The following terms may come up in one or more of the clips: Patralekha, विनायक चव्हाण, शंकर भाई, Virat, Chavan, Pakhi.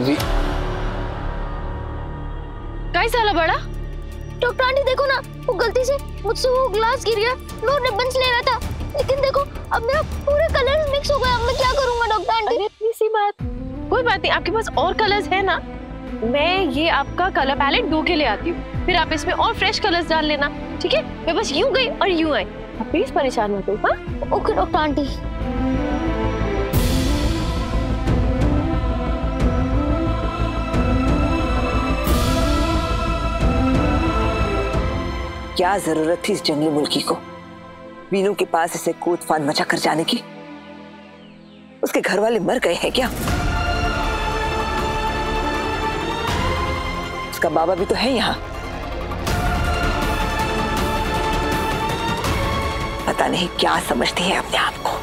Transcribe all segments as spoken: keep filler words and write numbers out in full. जी। काय साला बड़ा? डॉक्टर आंटी देखो ना, वो गलती से मुझसे वो ग्लास गिर गया, मैं रिबन्स ले रहा था, लेकिन देखो अब मेरा पूरे कलर्स मिक्स हो गया, अब मैं क्या करूंगा डॉक्टर आंटी? अरे इतनी सी बात, कोई बात नहीं, आपके पास और कलर्स है ना, मैं ये आपका कलर पैलेट धो के ले आती हूँ, फिर आप इसमें और फ्रेश कलर्स डाल लेना, ठीक है? मैं बस यूं गई और यूं आई, आप प्लीज परेशान मत हो। हाँ ओके डॉक्टर आंटी। क्या जरूरत थी इस जंगली मुल्की को वीनू के पास इसे कूद फांद मचा कर जाने की? उसके घर वाले मर गए हैं क्या? उसका बाबा भी तो है यहाँ, पता नहीं क्या समझती है अपने आप को।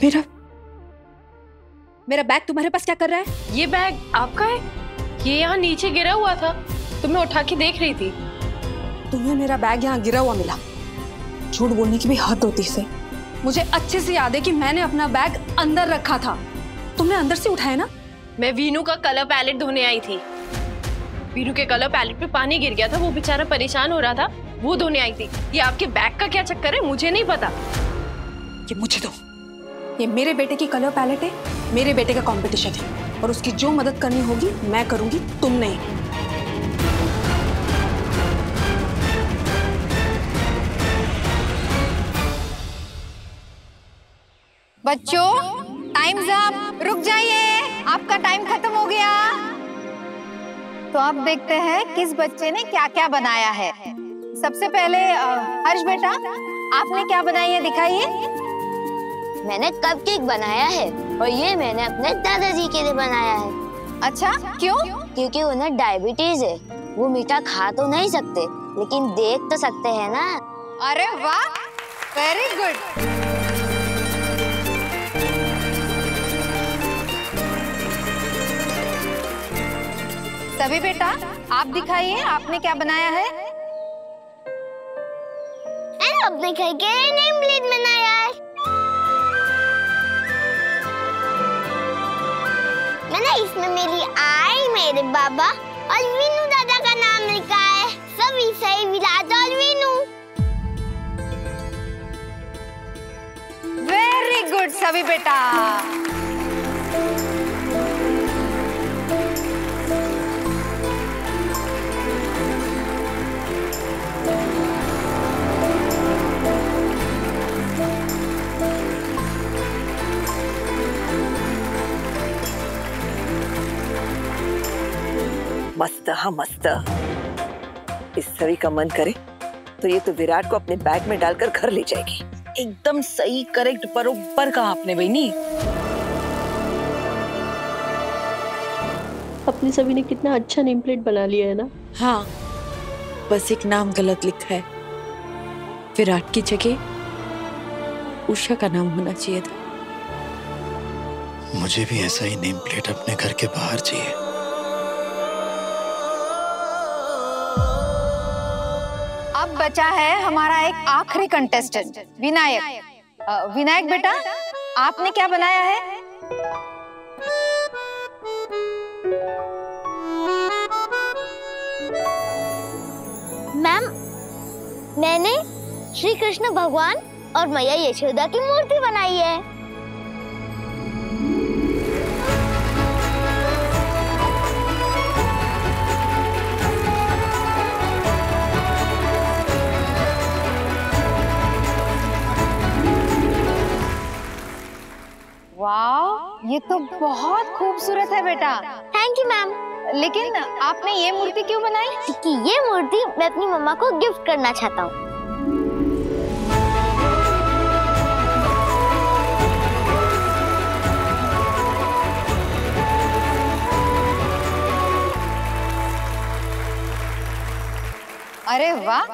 मेरा मेरा बैग तुम्हारे पास क्या कर रहा है? ये बैग आपका है? ये यहाँ नीचे गिरा हुआ था, तो मैं उठा के देख रही थी। तुम्हें मेरा बैग यहाँ गिरा हुआ मिला? झूठ बोलने की भी हद होती है। मुझे अच्छे से याद है कि मैंने अपना बैग अंदर रखा था, तुमने अंदर से उठाया ना? मैं वीनू का कलर पैलेट धोने आई थी, वीनू के कलर पैलेट पे पानी गिर गया था, वो बेचारा परेशान हो रहा था, वो धोने आई थी। ये आपके बैग का क्या चक्कर है मुझे नहीं पता। ये मुझे दो, ये मेरे बेटे की कलर पैलेट है, मेरे बेटे का कंपटीशन है और उसकी जो मदद करनी होगी मैं करूंगी, तुम नहीं। बच्चों टाइम्स अप, रुक जाइए, आपका टाइम खत्म हो गया। तो अब देखते हैं किस बच्चे ने क्या क्या बनाया है। सबसे पहले हर्ष बेटा, आपने क्या बनाया है दिखाइए। मैंने कपकेक बनाया है और ये मैंने अपने दादाजी के लिए बनाया है। अच्छा, क्यों? क्योंकि उन्हें डायबिटीज है, वो मीठा खा तो नहीं सकते लेकिन देख तो सकते हैं ना। अरे वाह, वेरी गुड। सभी बेटा आप दिखाइए आपने क्या बनाया है। अपने घर के लिए नेम प्लेट बनाया है। मैंने इसमें मेरी आई, मेरे बाबा और वीनू दादा का नाम लिखा है। सब सही, विराट और वीनू। वेरी गुड सभी बेटा। मस्त, हाँ मस्त। इस सभी का मन करे तो ये तो विराट को अपने बैग में डालकर घर ले जाएगी। एकदम सही, करेक्ट, बरोबर कहा आपने बहनी। अपनी सभी ने कितना अच्छा नेम प्लेट बना लिया है ना। हाँ, बस एक नाम गलत लिखा है। विराट की जगह उषा का नाम होना चाहिए था। मुझे भी ऐसा ही नेम प्लेट अपने घर के बाहर चाहिए। अब बचा है हमारा एक आखिरी कंटेस्टेंट विनायक। विनायक बेटा, आपने क्या बनाया है? मैम, मैंने श्री कृष्ण भगवान और मैया यशोदा की मूर्ति बनाई है। वाह, ये तो बहुत खूबसूरत है बेटा। Thank you ma'am. लेकिन आपने ये मूर्ति क्यों बनाई? क्योंकि ये मूर्ति मैं अपनी मम्मा को गिफ्ट करना चाहता हूँ। अरे वाह,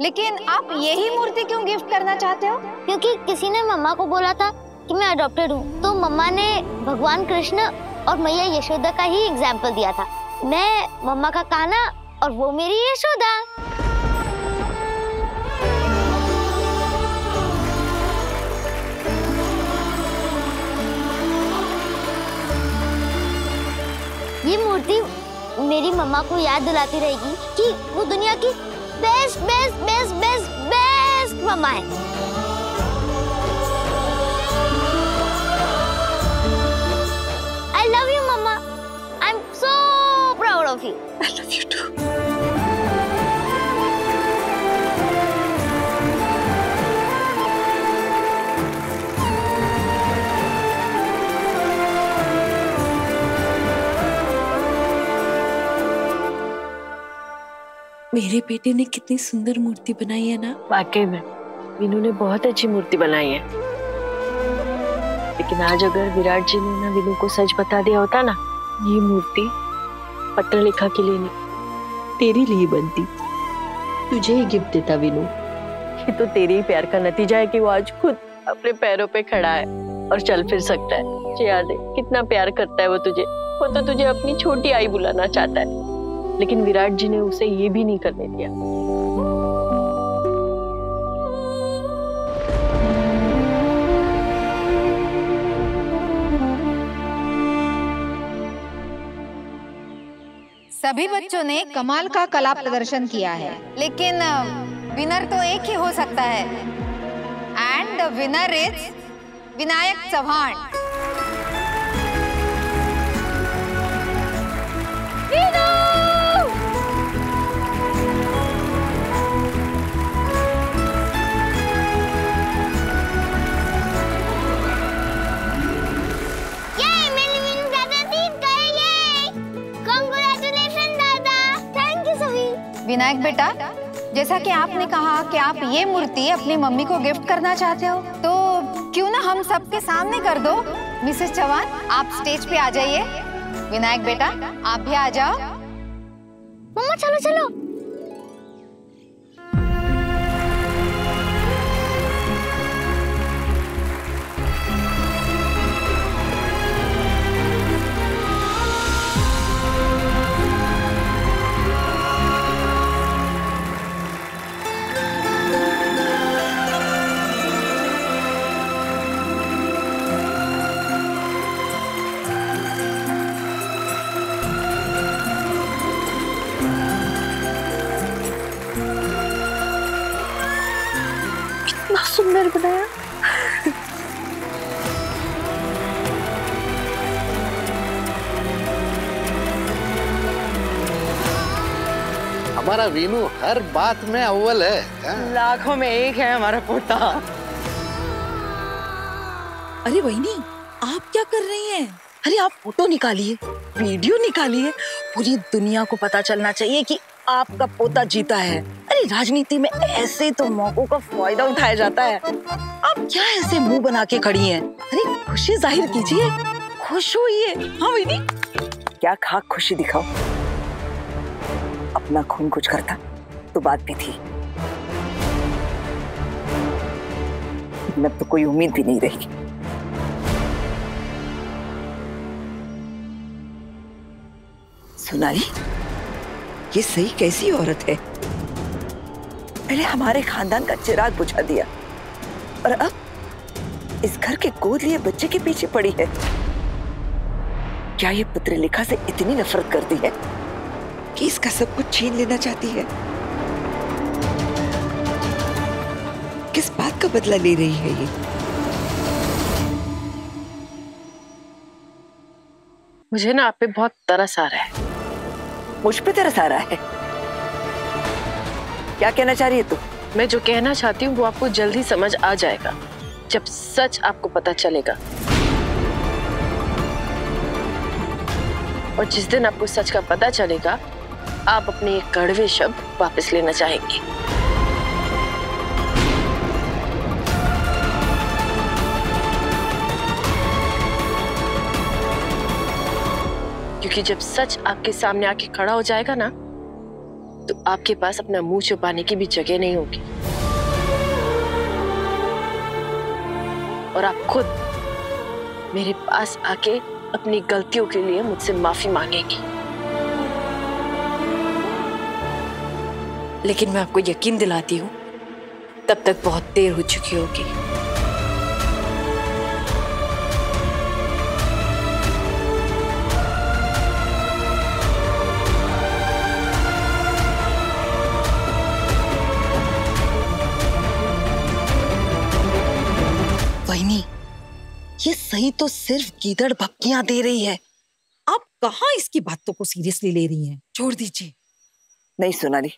लेकिन आप यही मूर्ति क्यों गिफ्ट करना चाहते हो? क्योंकि किसी ने मम्मा को बोला था कि मैं अडॉप्टेड हूँ, तो मम्मा ने भगवान कृष्ण और मैया यशोदा का ही एग्जाम्पल दिया था। मैं मम्मा का कान्हा और वो मेरी यशोदा। ये मूर्ति मेरी मम्मा को याद दिलाती रहेगी कि वो दुनिया की best best best best best मम्मा है। I love you, Mama. I'm so proud of you. I love you too. मेरे बेटे ने कितनी सुंदर मूर्ति बनाई है ना। वाकई में मीनू ने बहुत अच्छी मूर्ति बनाई है। लेकिन आज अगर विराट जी ने ना विनू को सच बता दिया होता ना, ये मूर्ति पत्रलेखा के लिए नहीं, तेरे लिए बनती। तुझे ही गिफ्ट देता विनू। ये तो तेरे ही प्यार का नतीजा है कि वो आज खुद अपने पैरों पे खड़ा है और चल फिर सकता है। तुझे याद है कितना प्यार करता है वो तुझे। वो तो तुझे अपनी छोटी आई बुलाना चाहता है, लेकिन विराट जी ने उसे ये भी नहीं करने दिया। सभी बच्चों ने कमाल का कला प्रदर्शन किया है, लेकिन विनर तो एक ही हो सकता है। And the winner is विनायक चव्हाण। Vinayak बेटा, जैसा कि आपने कहा कि आप ये मूर्ति अपनी मम्मी को गिफ्ट करना चाहते हो, तो क्यों ना हम सबके सामने कर दो। मिसेस चव्हाण, आप स्टेज पे आ जाइए। विनायक बेटा, आप भी आ जाओ। मम्मा चलो चलो। सुंदर बनाया। हमारा वीनू हर बात में अव्वल है। आ? लाखों में एक है हमारा पोता। अरे बहनी, आप क्या कर रही हैं? अरे आप फोटो निकालिए, वीडियो निकालिए, पूरी दुनिया को पता चलना चाहिए कि आपका पोता जीता है। अरे राजनीति में ऐसे तो मौकों का फायदा उठाया जाता है। आप क्या ऐसे मुंह बना के खड़ी हैं? अरे खुशी जाहिर कीजिए, खुश होइए। हाँ बहनी, क्या खाक खुशी दिखाओ। अपना खून कुछ करता तो बात भी थी, अब तो कोई उम्मीद भी नहीं रही। सुनारी, ये सही कैसी औरत है? पहले हमारे खानदान का चिराग बुझा दिया और अब इस घर के गोद लिए बच्चे के पीछे पड़ी है। क्या ये पत्रलेखा से इतनी नफरत करती है कि इसका सब कुछ छीन लेना चाहती है? किस बात का बदला ले रही है ये? मुझे ना आप पे बहुत तरस आ रहा है। मुझ पे तरस आ रहा है? क्या कहना चाह रही है तू? मैं जो कहना चाहती हूँ वो आपको जल्दी समझ आ जाएगा, जब सच आपको पता चलेगा। और जिस दिन आपको सच का पता चलेगा, आप अपने ये कड़वे शब्द वापस लेना चाहेंगी। क्योंकि जब सच आपके सामने आके खड़ा हो जाएगा ना, तो आपके पास अपना मुंह छुपाने की भी जगह नहीं होगी। और आप खुद मेरे पास आके अपनी गलतियों के लिए मुझसे माफी मांगेंगी। लेकिन मैं आपको यकीन दिलाती हूँ, तब तक बहुत देर हो चुकी होगी। ये सही तो सिर्फ गीदड़ भपकियां दे रही है, आप कहाँ इसकी बातों को सीरियसली ले रही हैं? छोड़ दीजिए। नहीं सोनाली,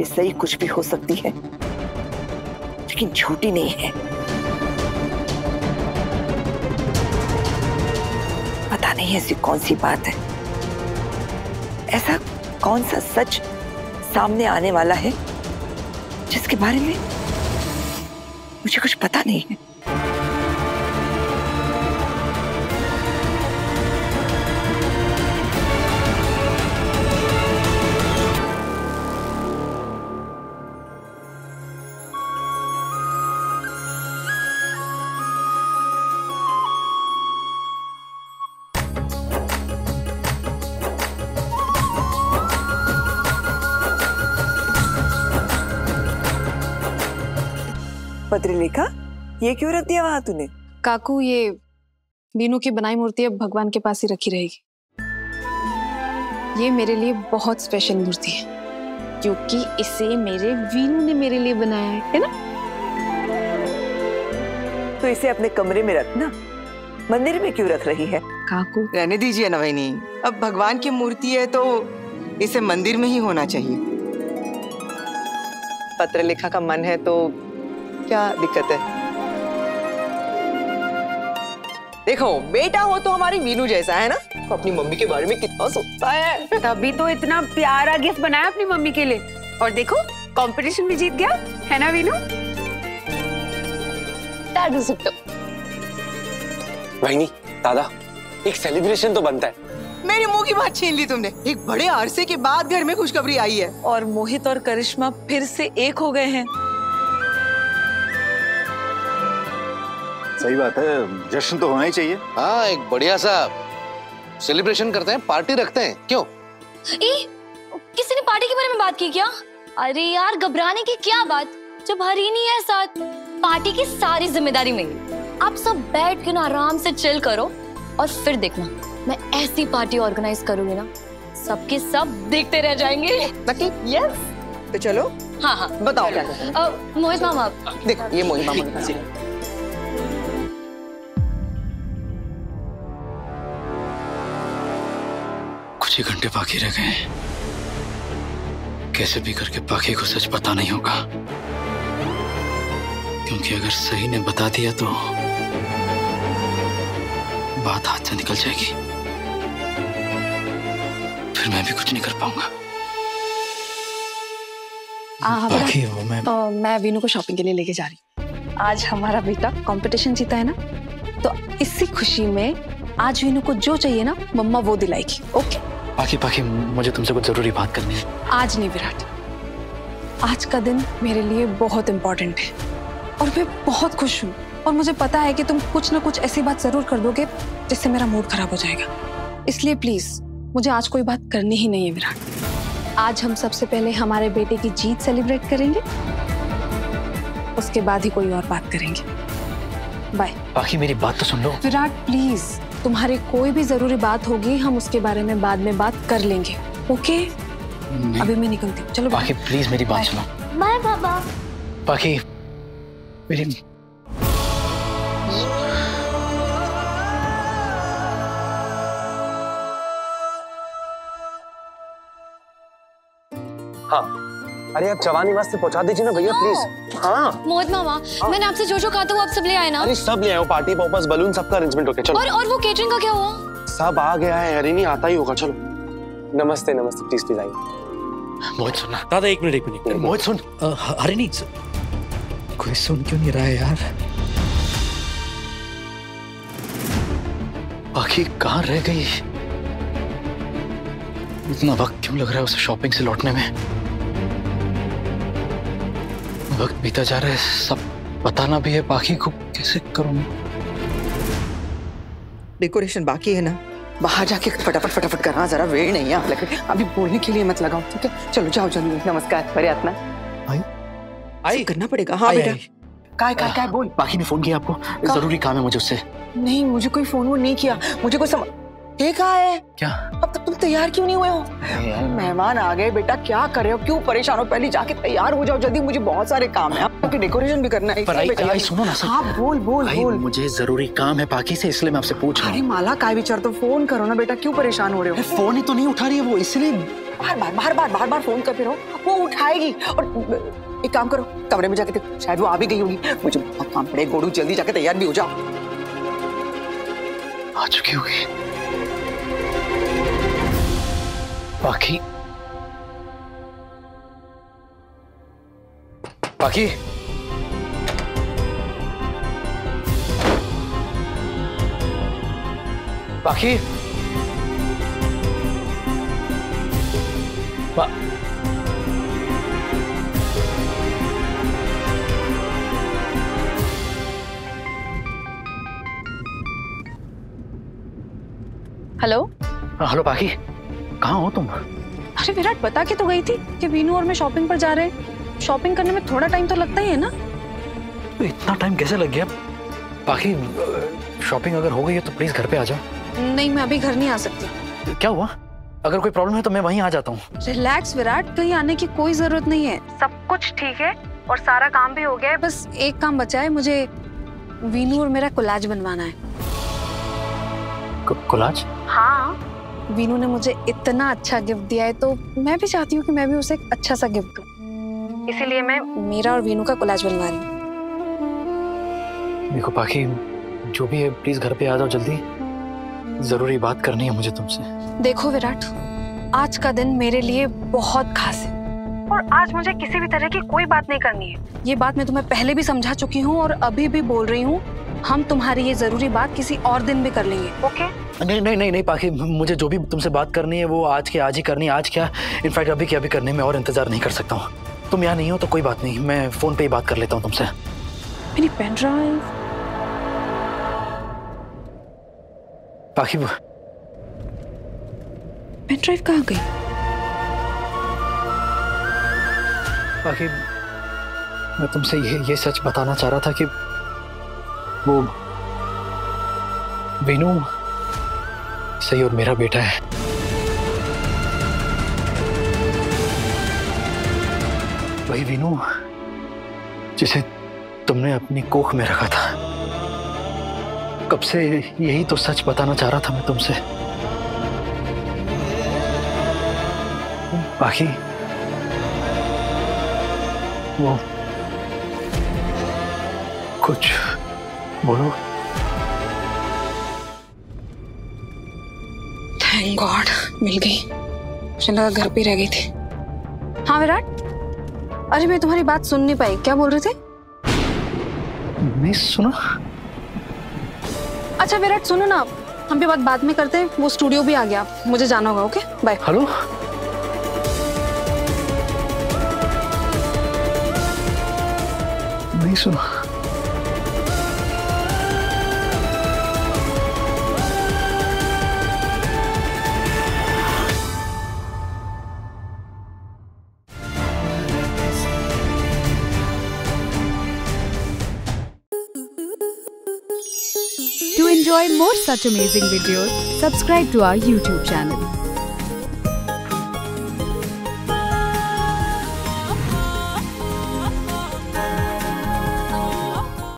ये सही कुछ भी हो सकती है, लेकिन झूठी नहीं है। पता नहीं ऐसी कौन सी बात है, ऐसा कौन सा सच सामने आने वाला है जिसके बारे में मुझे कुछ पता नहीं है। पत्रलेखा, ये क्यों रख दिया वहां तूने? काकू, ये बीनू की बनाई मूर्ति अब भगवान के पास ही रखी रहेगी। ये मेरे लिए बहुत स्पेशल मूर्ति है, क्योंकि इसे मेरे वीनू ने मेरे लिए बनाया है, है ना? तो इसे अपने कमरे में रखना, मंदिर में क्यों रख रही है? काकू, रहने दीजिए ना वहिनी, अब भगवान की मूर्ति है तो इसे मंदिर में ही होना चाहिए। पत्रलेखा का मन है तो क्या दिक्कत है? देखो, बेटा हो तो हमारी मीनू जैसा, है ना? तो अपनी मम्मी के बारे में कितना सोचता है। तभी तो इतना प्यारा गिफ्ट बनाया अपनी मम्मी के लिए, और देखो कंपटीशन भी जीत गया, है ना मीनू? दादू सुप्तो। भाईनी, दादा, एक सेलिब्रेशन तो बनता है। मेरे मुंह की बात छीन ली तुमने। एक बड़े अरसे के बाद घर में खुशखबरी आई है, और मोहित और करिश्मा फिर से एक हो गए हैं। सही बात है, जश्न तो होना ही चाहिए। हाँ, एक बढ़िया सा सेलिब्रेशन करते हैं, पार्टी रखते हैं। क्यों? ए, किसी ने पार्टी के बारे में बात की क्या? अरे यार, घबराने की क्या बात, जब हरीनी है साथ। पार्टी की सारी जिम्मेदारी मेरी। आप सब बैठ के ना आराम से चिल करो, और फिर देखना मैं ऐसी पार्टी ऑर्गेनाइज करूंगी ना, सबके सब देखते रह जाएंगे। यस, तो चलो। हाँ हाँ, बताओ क्या करें। मोहित मामा, देखो ये मोहित मामा। कुछ घंटे बाकी रह गए, कैसे भी करके पाखी को सच पता नहीं होगा, क्योंकि अगर सही ने बता दिया तो बात हाथ से निकल जाएगी, फिर मैं भी कुछ नहीं कर पाऊंगा। पाखी, वो मैं तो मैं वीनू को शॉपिंग के लिए लेके जा रही हूँ। आज हमारा बेटा कंपटीशन जीता है ना, तो इसी खुशी में आज वीनू को जो चाहिए ना मम्मा वो दिलाएगी। ओके पाखी, पाखी मुझे तुमसे कुछ जरूरी बात करनी है। आज नहीं विराट, आज का दिन मेरे लिए बहुत इम्पोर्टेंट है और मैं बहुत खुश हूँ और मुझे पता है कि तुम कुछ ना कुछ ऐसी बात जरूर कर दोगे जिससे मेरा मूड खराब हो जाएगा। इसलिए प्लीज मुझे आज कोई बात करनी ही नहीं है विराट। आज हम सबसे पहले हमारे बेटे की जीत सेलिब्रेट करेंगे, उसके बाद ही कोई और बात करेंगे। बाय। बाकी मेरी बात तो सुन लो विराट प्लीज, तुम्हारी कोई भी जरूरी बात होगी हम उसके बारे में बाद में बात कर लेंगे। ओके अभी मैं निकलती हूँ। चलो बाकी प्लीज मेरी बात सुनो। बाय बाबा। बाकी मेरी हाँ, अरे आप चवानी वास्ते पहुंचा दीजिए ना भैया प्लीज। हाँ मोहित मामा हाँ। मैंने आपसे जो जो कहा था वो आप सब ले आए ना। अरे सब ले आए, पार्टी पॉपर्स बलून सबका अरेंजमेंट हो गया। चलो और, और वो केटरिंग का क्या हुआ? सब आ गया है, अरे नहीं आता ही होगा। चलो नमस्ते नमस्ते प्लीज प्लीज आइए। मोहित सुन ना दादा, एक मिनट एक मिनट मोहित सुन। अरे नहीं कोई सुन क्यों नहीं रहा है यार। आखिर कहाँ रह गई? इतना वक्त क्यों लग रहा है उसे शॉपिंग से लौटने में? वक्त बीता जा रहा है, सब बताना भी है बाकी को, कैसे करूं? डेकोरेशन बाकी है ना, बाहर जाके फटाफट फटाफट करना, जरा वेट नहीं है, अभी बोलने के लिए मत लगाओ ठीक है? चलो जाओ जल्दी। नमस्कार पर्याप्त ना आई आई करना पड़ेगा। हाँ बेटा काय काय काय बोल। बाकी ने फोन किया आपको? जरूरी काम है मुझे उससे। नहीं मुझे कोई फोन वो नहीं किया, मुझे कोई सम... ये कहा है क्या? अब तक तुम तैयार क्यों नहीं हुए हो? मेहमान आ गए बेटा, क्या कर रहे हो, क्यों परेशान हो? पहले जाके तैयार हो जाओ जल्दी, मुझे बहुत सारे काम है, आपकी डेकोरेशन भी करना है। पर आई, आई, आई, सुनो ना सर। हाँ बोल बोल बोल। मुझे जरूरी काम है पाखी से, इसलिए मैं आपसे पूछ रहा हूँ। माला काय विचार, तो फोन करो ना बेटा, क्यों परेशान हो रहे हो? फोन ही तो नहीं उठा रही है वो, इसलिए बार बार बार बार बार बार फोन करते रहो, वो उठाएगी। और एक काम करो कमरे में जाके, शायद वो आ भी गई होगी, मुझे बहुत काम पड़ेगा। गोडू जल्दी जाके तैयार भी हो जाओ। आ चुकी होगी पाखी। पाखी पाखी पा... हेलो हेलो पाखी कहाँ हो तुम? अरे विराट बता के तो गई थी कि वीनू और मैं शॉपिंग पर जा रहे हैं। शॉपिंग करने में थोड़ा टाइम तो लगता ही है ना। तो इतना टाइम कैसे लग गया? बाकी शॉपिंग अगर हो गई है तो प्लीज घर पे आ जाओ। नहीं मैं अभी घर नहीं आ सकती। क्या हुआ? अगर कोई प्रॉब्लम है तो मैं वहीं आ जाता हूँ। रिलैक्स विराट, कहीं आने की कोई जरूरत नहीं है, सब कुछ ठीक है और सारा काम भी हो गया है। बस एक काम बचा है, मुझे वीनू और मेरा कोलाज बनवाना है। कोलाज? हाँ वीनू ने मुझे इतना अच्छा गिफ्ट दिया है तो मैं भी चाहती हूँ कि मैं भी उसे एक अच्छा सा गिफ्ट दूं, इसीलिए मैं मेरा और वीनू का कोलाज बनवा रही हूँ। देखो पाखी जो भी है प्लीज घर पे आ जाओ जल्दी, जरूरी बात करनी है मुझे तुमसे। देखो विराट आज का दिन मेरे लिए बहुत खास है और आज मुझे किसी भी तरह की कोई बात नहीं करनी है। ये बात मैं तुम्हें पहले भी समझा चुकी हूँ और अभी भी बोल रही हूँ। हम तुम्हारी ये जरूरी बात किसी और दिन भी कर लेंगे। ओके नहीं नहीं नहीं नहीं पाखी, मुझे जो भी तुमसे बात करनी है वो आज के आज ही करनी है। आज क्या इनफैक्ट अभी के अभी करने में और इंतजार नहीं कर सकता हूँ। तुम यहाँ नहीं हो तो कोई बात नहीं, मैं फोन पे ही बात कर लेता हूँ तुमसे। मेरी pen drive Pakhi, pen drive कहाँ गई? पाखी मैं तुमसे ये ये सच बताना चाह रहा था कि वो वीनू सही और मेरा बेटा है। वही वीनू जिसे तुमने अपनी कोख में रखा था। कब से यही तो सच बताना चाह रहा था मैं तुमसे। बाकी वो कुछ बोलो। थैंक गॉड मिल गई, मुझे लगा घर पे रह गई थी। हाँ विराट, अरे मैं तुम्हारी बात सुन नहीं पाई, क्या बोल रहे थे? नहीं सुना। अच्छा विराट सुनो ना, हम भी बात बाद में करते हैं, वो स्टूडियो भी आ गया, मुझे जाना होगा। Okay bye. हेलो नहीं सुना। To enjoy more such amazing videos, subscribe to our YouTube channel.